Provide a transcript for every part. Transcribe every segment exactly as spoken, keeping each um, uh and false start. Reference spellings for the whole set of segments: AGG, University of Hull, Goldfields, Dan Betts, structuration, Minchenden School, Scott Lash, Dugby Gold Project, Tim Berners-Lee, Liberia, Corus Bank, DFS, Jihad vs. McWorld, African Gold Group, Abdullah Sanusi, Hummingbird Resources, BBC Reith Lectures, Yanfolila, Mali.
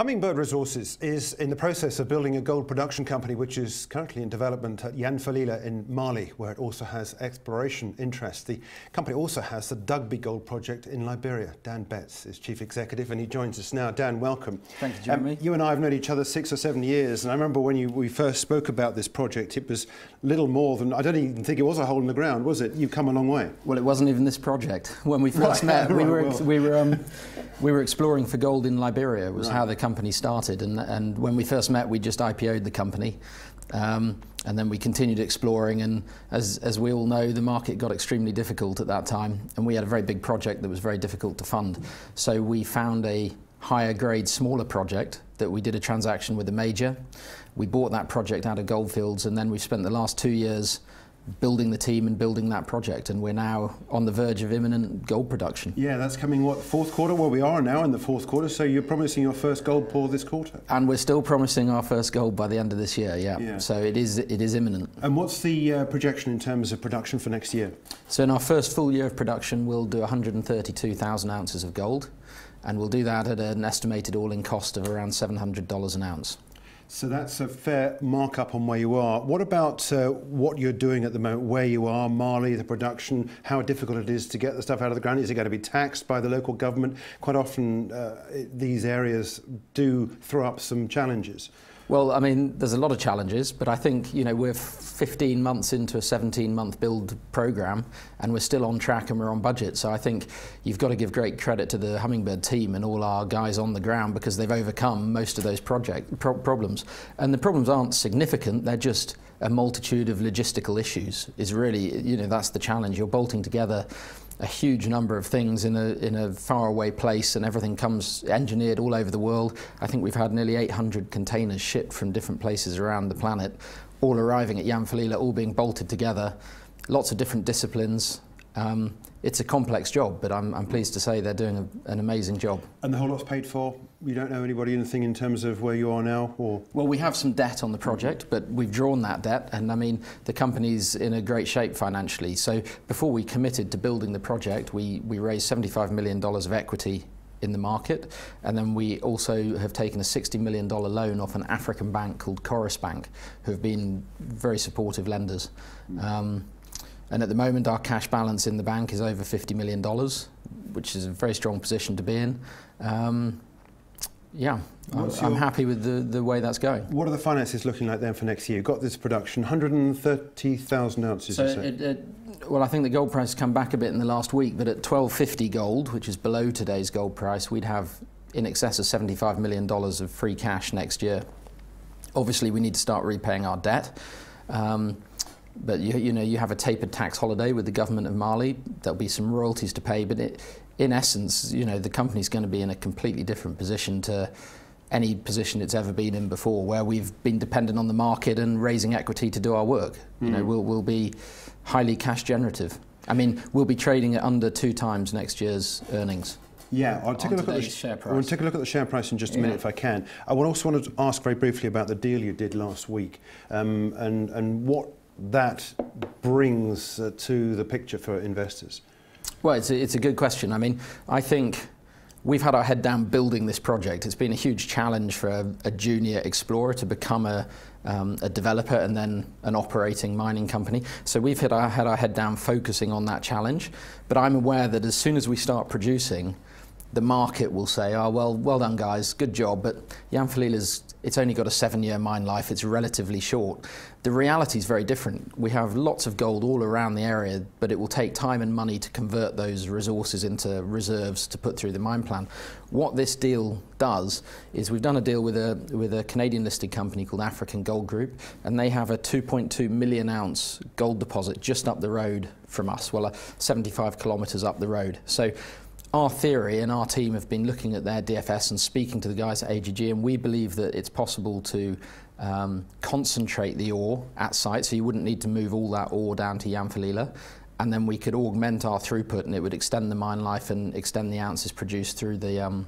Hummingbird Resources is in the process of building a gold production company which is currently in development at Yanfolila in Mali, where it also has exploration interests. The company also has the Dugby Gold Project in Liberia. Dan Betts is Chief Executive and he joins us now. Dan, welcome. Thank you, Jeremy. Um, you and I have known each other six or seven years, and I remember when you, we first spoke about this project, it was little more than, I don't even think it was a hole in the ground, was it? You've come a long way. Well, it wasn't even this project. When we first right. met, we, right, were, well. we, were, um, we were exploring for gold in Liberia, was right. how the company started, and, and when we first met we just I P O'd the company, um, and then we continued exploring, and as, as we all know, the market got extremely difficult at that time, and we had a very big project that was very difficult to fund, so we found a higher grade, smaller project that we did a transaction with a major. We bought that project out of Goldfields, and then we spent the last two years building the team and building that project, and we're now on the verge of imminent gold production. Yeah, that's coming, what, fourth quarter? Well, we are now in the fourth quarter, so you're promising your first gold pour this quarter. And we're still promising our first gold by the end of this year, yeah. yeah. So it is it is imminent. And what's the uh, projection in terms of production for next year? So in our first full year of production, we'll do one hundred thirty-two thousand ounces of gold, and we'll do that at an estimated all-in cost of around seven hundred dollars an ounce. So that's a fair markup on where you are. What about uh, what you're doing at the moment, where you are, Mali, the production, how difficult it is to get the stuff out of the ground? Is it going to be taxed by the local government? Quite often uh, these areas do throw up some challenges. Well, I mean, there's a lot of challenges, but I think, you know, we're fifteen months into a seventeen month build program, and we're still on track and we're on budget. So I think you've got to give great credit to the Hummingbird team and all our guys on the ground, because they've overcome most of those project pro problems. And the problems aren't significant, they're just a multitude of logistical issues is really, you know, that's the challenge. You're bolting together a huge number of things in a, in a faraway place, and everything comes engineered all over the world. I think we've had nearly eight hundred containers shipped from different places around the planet, all arriving at Yanfolila, all being bolted together, lots of different disciplines. Um, it's a complex job, but I'm, I'm pleased to say they're doing a, an amazing job. And the whole lot's paid for? You don't know anybody anything in terms of where you are now? Or? Well, we have some debt on the project, but we've drawn that debt, and I mean, the company's in a great shape financially. So before we committed to building the project, we, we raised seventy-five million dollars of equity in the market, and then we also have taken a sixty million dollars loan off an African bank called Corus Bank, who have been very supportive lenders. Um, And at the moment, our cash balance in the bank is over fifty million dollars, which is a very strong position to be in. Um, yeah, I'm, I'm happy with the, the way that's going. What are the finances looking like then for next year? You've got this production, one hundred thirty thousand ounces, so you say? It, it, well, I think the gold price has come back a bit in the last week, but at twelve fifty gold, which is below today's gold price, we'd have in excess of seventy-five million dollars of free cash next year. Obviously, we need to start repaying our debt. Um, But you, you know, you have a tapered tax holiday with the government of Mali. There'll be some royalties to pay, but it, in essence, you know, the company's going to be in a completely different position to any position it's ever been in before, where we've been dependent on the market and raising equity to do our work. Mm. You know, we'll, we'll be highly cash generative. I mean, we'll be trading at under two times next year's earnings. Yeah, I'll take a look at the share price. I'll take a look at the share price in just a minute, yeah. if I can. I also want to ask very briefly about the deal you did last week, um, and and what that brings uh, to the picture for investors? Well, it's a, it's a good question. I mean, I think we've had our head down building this project. It's been a huge challenge for a, a junior explorer to become a, um, a developer and then an operating mining company. So we've had our, had our head down focusing on that challenge. But I'm aware that as soon as we start producing, the market will say, oh, well, well done, guys, good job, but Yanfolila's, it's only got a seven year mine life, it's relatively short. The reality is very different. We have lots of gold all around the area, but it will take time and money to convert those resources into reserves to put through the mine plan. What this deal does is we've done a deal with a, with a Canadian-listed company called African Gold Group, and they have a two point two million ounce gold deposit just up the road from us, well, uh, seventy-five kilometers up the road. So, our theory and our team have been looking at their D F S and speaking to the guys at A G G, and we believe that it's possible to um, concentrate the ore at site, so you wouldn't need to move all that ore down to Yanfolila, and then we could augment our throughput and it would extend the mine life and extend the ounces produced through the um,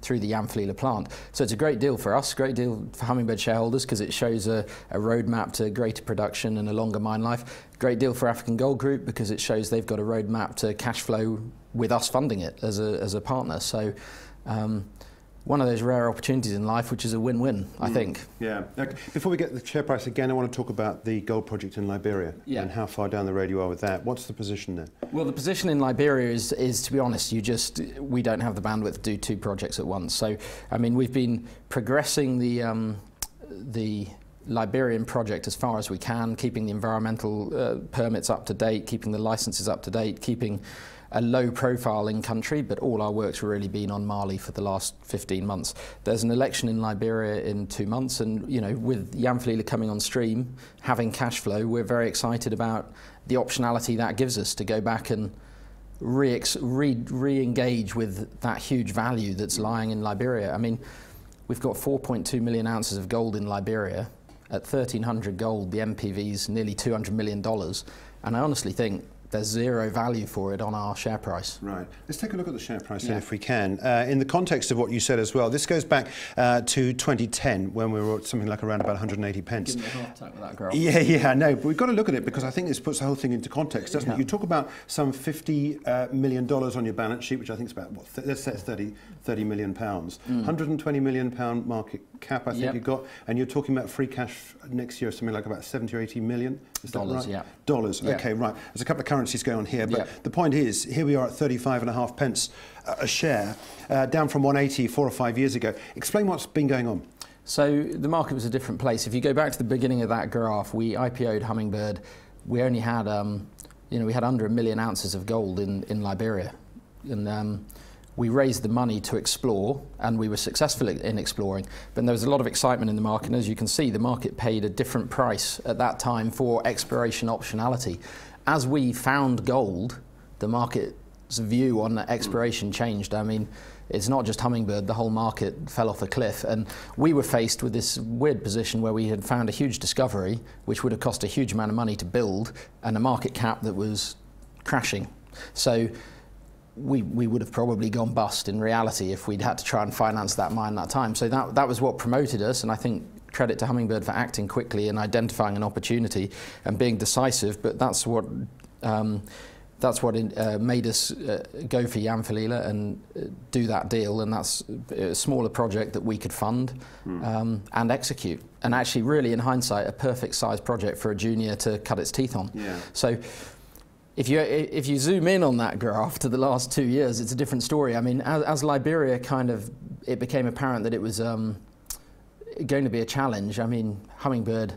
through the Yanfolila plant. So it's a great deal for us, great deal for Hummingbird shareholders, because it shows a, a roadmap to greater production and a longer mine life. Great deal for African Gold Group, because it shows they've got a roadmap to cash flow with us funding it as a, as a partner. So um, one of those rare opportunities in life, which is a win-win, mm. I think. Yeah. Before we get the share price again, I want to talk about the gold project in Liberia yeah. and how far down the road you are with that. What's the position there? Well, the position in Liberia is, is, to be honest, you just we don't have the bandwidth to do two projects at once. So, I mean, we've been progressing the um, the Liberian project as far as we can, keeping the environmental uh, permits up to date, keeping the licenses up to date, keeping a low profile in country, but all our work's really been on Mali for the last fifteen months. There's an election in Liberia in two months, and you know, with Yanfolila coming on stream, having cash flow, we're very excited about the optionality that gives us to go back and re re re-engage with that huge value that's lying in Liberia. I mean, we've got four point two million ounces of gold in Liberia. At thirteen hundred gold, the M P V's nearly two hundred million dollars, and I honestly think there's zero value for it on our share price. Right. Let's take a look at the share price yeah. then, if we can. Uh, in the context of what you said as well, this goes back uh, to twenty ten, when we were at something like around about one hundred eighty pence. Give me a heart attack with that graph. Yeah, yeah, I know. But we've got to look at it, because I think this puts the whole thing into context, doesn't yeah. it? You talk about some fifty million dollars on your balance sheet, which I think is about, what, let's say it's thirty million pounds. Mm. one hundred twenty million pound market cap, I think yep. you've got. And you're talking about free cash next year, something like about seventy or eighty million. Is dollars, that right? yeah. Dollars, yeah. OK, right. There's a couple of currencies going on here, but yep. the point is, here we are at thirty-five and a half pence a share, uh, down from one eighty four or five years ago. Explain what's been going on. So the market was a different place. If you go back to the beginning of that graph, we I P O'd Hummingbird. We only had, um, you know, we had under a million ounces of gold in in Liberia, and um, we raised the money to explore, and we were successful in exploring. But there was a lot of excitement in the market, and as you can see, the market paid a different price at that time for exploration optionality. As we found gold, the market's view on exploration changed. I mean, it's not just Hummingbird, the whole market fell off a cliff, and we were faced with this weird position where we had found a huge discovery, which would have cost a huge amount of money to build, and a market cap that was crashing. So we, we would have probably gone bust in reality if we'd had to try and finance that mine that time. So that, that was what promoted us, and I think credit to Hummingbird for acting quickly and identifying an opportunity and being decisive, but that's what um, that's what in, uh, made us uh, go for Yanfolila and uh, do that deal, and that's a smaller project that we could fund mm. um, and execute, and actually really in hindsight a perfect size project for a junior to cut its teeth on. Yeah. So if you if you zoom in on that graph to the last two years, it's a different story. I mean, as, as Liberia kind of, it became apparent that it was um, going to be a challenge. I mean, Hummingbird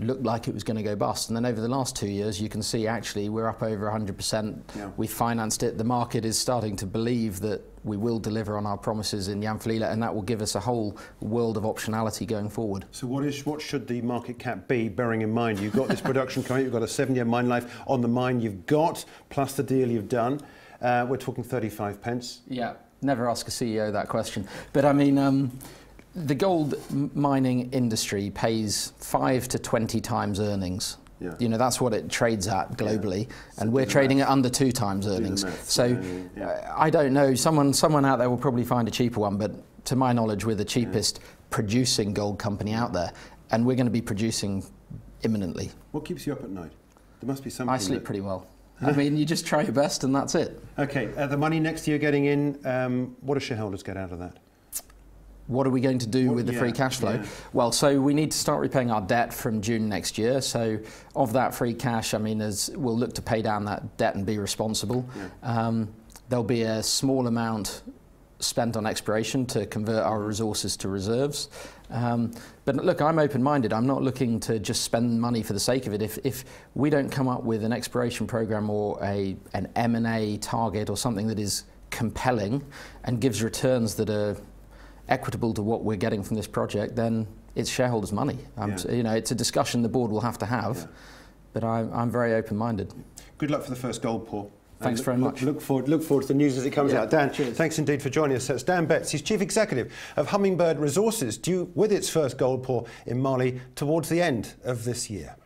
looked like it was going to go bust, and then over the last two years you can see actually we're up over one hundred percent. Yeah. We financed it. The market is starting to believe that we will deliver on our promises in Yanfolila, and that will give us a whole world of optionality going forward. So what is what should the market cap be, bearing in mind you've got this production coming, you've got a seven year mine life on the mine you've got, plus the deal you've done. Uh, we're talking thirty-five pence. Yeah, never ask a C E O that question. But I mean, um, the gold mining industry pays five to twenty times earnings. Yeah. You know, that's what it trades at globally, yeah. and so we're trading math. at under two times earnings. So yeah. Yeah. I don't know, someone, someone out there will probably find a cheaper one, but to my knowledge we're the cheapest yeah. producing gold company out there, and we're going to be producing imminently. What keeps you up at night? There must be something. I sleep that... pretty well. I mean, you just try your best and that's it. Okay, uh, the money next year getting in, um, what do shareholders get out of that? What are we going to do well, with the yeah, free cash flow? Yeah. Well, so we need to start repaying our debt from June next year. So of that free cash, I mean, as we'll look to pay down that debt and be responsible. Yeah. Um, there'll be a small amount spent on exploration to convert our resources to reserves. Um, but look, I'm open-minded. I'm not looking to just spend money for the sake of it. If, if we don't come up with an exploration program or a, an M and A target or something that is compelling and gives returns that are equitable to what we're getting from this project, then it's shareholders' money. Um, yeah. so, you know, it's a discussion the board will have to have, yeah. but I'm, I'm very open-minded. Good luck for the first gold pour. Thanks look, very much. Look, look, forward, look forward to the news as it comes yeah. out. Dan, cheers. Thanks indeed for joining us. That's Dan Betts, he's Chief Executive of Hummingbird Resources, due with its first gold pour in Mali towards the end of this year.